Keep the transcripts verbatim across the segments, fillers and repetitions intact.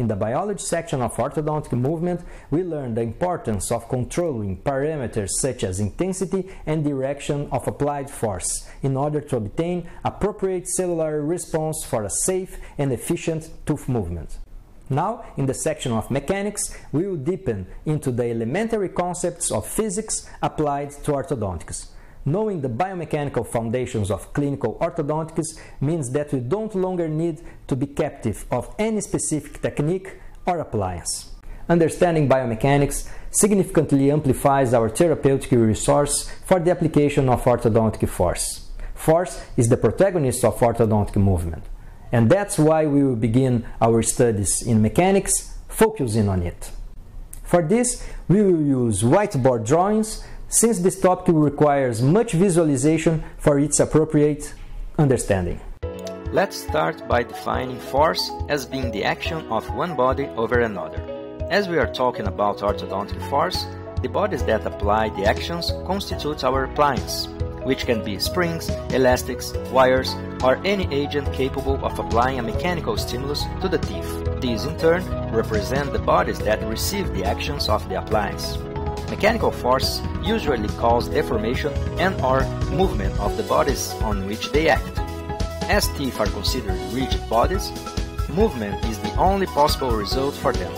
In the biology section of orthodontic movement, we learned the importance of controlling parameters such as intensity and direction of applied force in order to obtain appropriate cellular response for a safe and efficient tooth movement. Now, in the section of mechanics, we will deepen into the elementary concepts of physics applied to orthodontics. Knowing the biomechanical foundations of clinical orthodontics means that we don't longer need to be captive of any specific technique or appliance. Understanding biomechanics significantly amplifies our therapeutic resource for the application of orthodontic force. Force is the protagonist of orthodontic movement, and that's why we will begin our studies in mechanics focusing on it. For this, we will use whiteboard drawings, since this topic requires much visualization for its appropriate understanding. Let's start by defining force as being the action of one body over another. As we are talking about orthodontic force, the bodies that apply the actions constitute our appliance, which can be springs, elastics, wires, or any agent capable of applying a mechanical stimulus to the teeth. These, in turn, represent the bodies that receive the actions of the appliance. Mechanical force usually cause deformation and/or movement of the bodies on which they act. As teeth are considered rigid bodies, movement is the only possible result for them.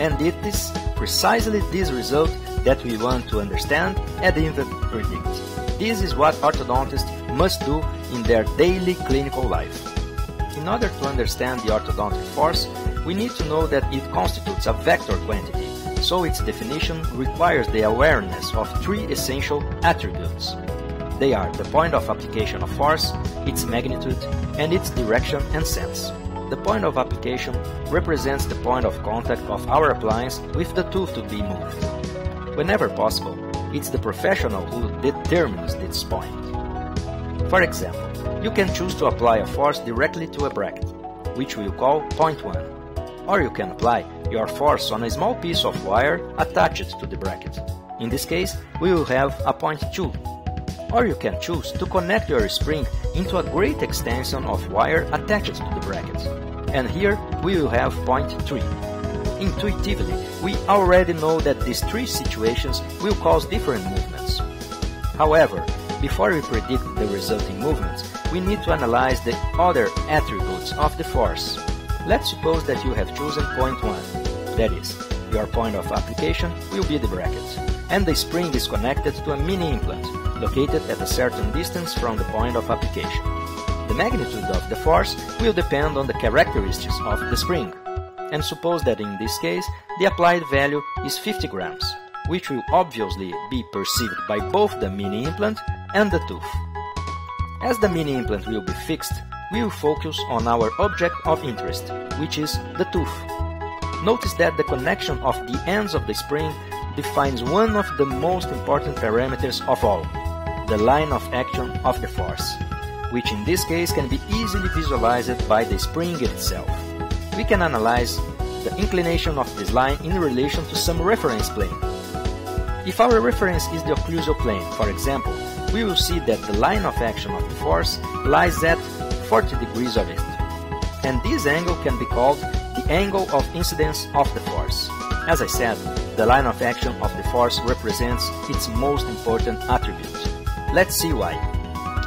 And it is precisely this result that we want to understand and even predict. This is what orthodontists must do in their daily clinical life. In order to understand the orthodontic force, we need to know that it constitutes a vector quantity. So its definition requires the awareness of three essential attributes. They are the point of application of force, its magnitude, and its direction and sense. The point of application represents the point of contact of our appliance with the tooth to be moved. Whenever possible, it's the professional who determines this point. For example, you can choose to apply a force directly to a bracket, which we'll call point one. Or you can apply your force on a small piece of wire attached to the bracket. In this case, we will have a point two. Or you can choose to connect your spring into a great extension of wire attached to the bracket. And here we will have point three. Intuitively, we already know that these three situations will cause different movements. However, before we predict the resulting movements, we need to analyze the other attributes of the force. Let's suppose that you have chosen point one, that is, your point of application will be the bracket, and the spring is connected to a mini implant, located at a certain distance from the point of application. The magnitude of the force will depend on the characteristics of the spring, and suppose that in this case the applied value is fifty grams, which will obviously be perceived by both the mini implant and the tooth. As the mini implant will be fixed, we will focus on our object of interest, which is the tooth. Notice that the connection of the ends of the spring defines one of the most important parameters of all, the line of action of the force, which in this case can be easily visualized by the spring itself. We can analyze the inclination of this line in relation to some reference plane. If our reference is the occlusal plane, for example, we will see that the line of action of the force lies at forty degrees of it, and this angle can be called the angle of incidence of the force. As I said, the line of action of the force represents its most important attribute. Let's see why.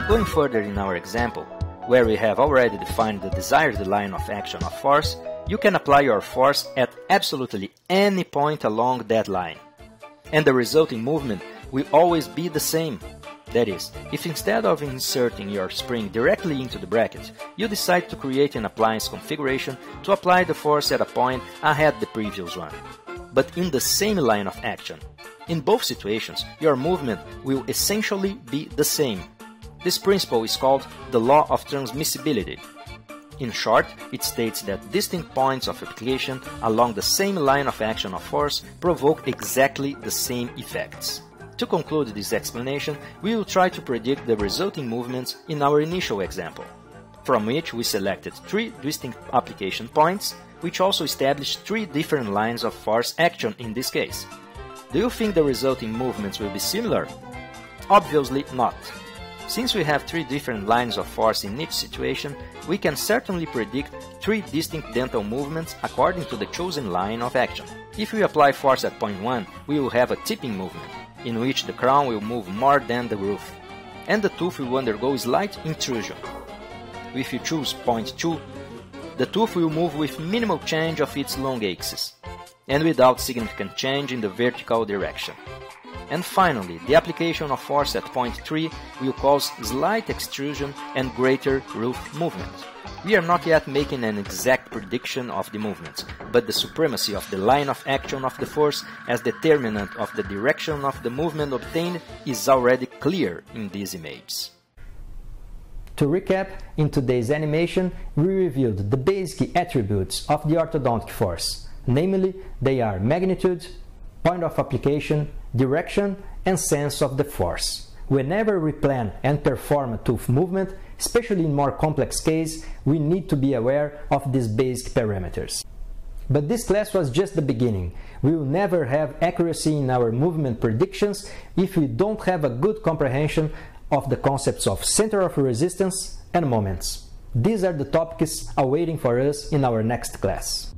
Going further in our example, where we have already defined the desired line of action of force, you can apply your force at absolutely any point along that line, and the resulting movement will always be the same. That is, if instead of inserting your spring directly into the bracket, you decide to create an appliance configuration to apply the force at a point ahead the previous one, but in the same line of action. In both situations, your movement will essentially be the same. This principle is called the law of transmissibility. In short, it states that distinct points of application along the same line of action of force provoke exactly the same effects. To conclude this explanation, we will try to predict the resulting movements in our initial example, from which we selected three distinct application points, which also established three different lines of force action in this case. Do you think the resulting movements will be similar? Obviously not. Since we have three different lines of force in each situation, we can certainly predict three distinct dental movements according to the chosen line of action. If we apply force at point one, we will have a tipping movement, in which the crown will move more than the roof, and the tooth will undergo slight intrusion. If you choose point two, the tooth will move with minimal change of its long axis, and without significant change in the vertical direction. And finally, the application of force at point three will cause slight extrusion and greater roof movement. We are not yet making an exact prediction of the movements, but the supremacy of the line of action of the force as determinant of the direction of the movement obtained is already clear in these images. To recap, in today's animation, we reviewed the basic attributes of the orthodontic force, namely, they are magnitude, point of application, direction and sense of the force. Whenever we plan and perform a tooth movement, especially in more complex cases, we need to be aware of these basic parameters. But this class was just the beginning. We will never have accuracy in our movement predictions if we don't have a good comprehension of the concepts of center of resistance and moments. These are the topics awaiting for us in our next class.